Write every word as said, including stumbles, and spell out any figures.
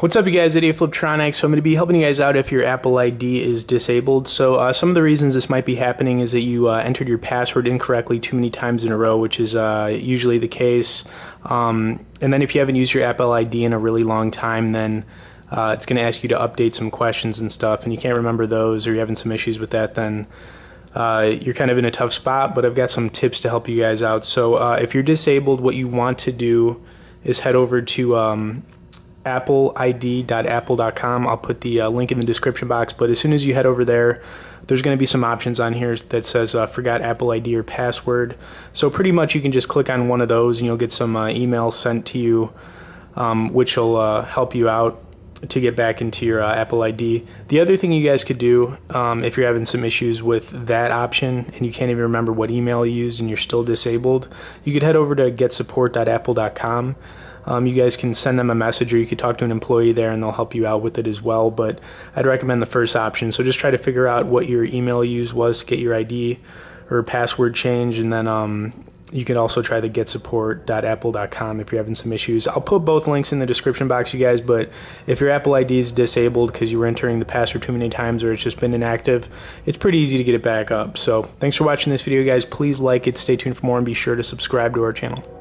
What's up, you guys? It's Idiot Fliptronics. So I'm going to be helping you guys out if your Apple I D is disabled. So uh, some of the reasons this might be happening is that you uh, entered your password incorrectly too many times in a row, which is uh, usually the case. Um, and then if you haven't used your Apple I D in a really long time, then uh, it's going to ask you to update some questions and stuff, and you can't remember those, or you're having some issues with that, then Uh, you're kind of in a tough spot, but I've got some tips to help you guys out. So uh, if you're disabled, what you want to do is head over to um, Apple I D dot Apple dot com. I'll put the uh, link in the description box, but as soon as you head over there, there's going to be some options on here that says uh, forgot Apple I D or password. So pretty much you can just click on one of those and you'll get some uh, emails sent to you, um, which will uh, help you out to get back into your uh, Apple I D. The other thing you guys could do, um, if you're having some issues with that option and you can't even remember what email you used and you're still disabled, you could head over to Get Support dot Apple dot com. Um, you guys can send them a message, or you could talk to an employee there and they'll help you out with it as well, but I'd recommend the first option. So just try to figure out what your email use was to get your I D or password change, and then um, you can also try the Get Support dot Apple dot com if you're having some issues. I'll put both links in the description box, you guys, but if your Apple I D is disabled because you were entering the password too many times or it's just been inactive, it's pretty easy to get it back up. So thanks for watching this video, guys. Please like it, stay tuned for more, and be sure to subscribe to our channel.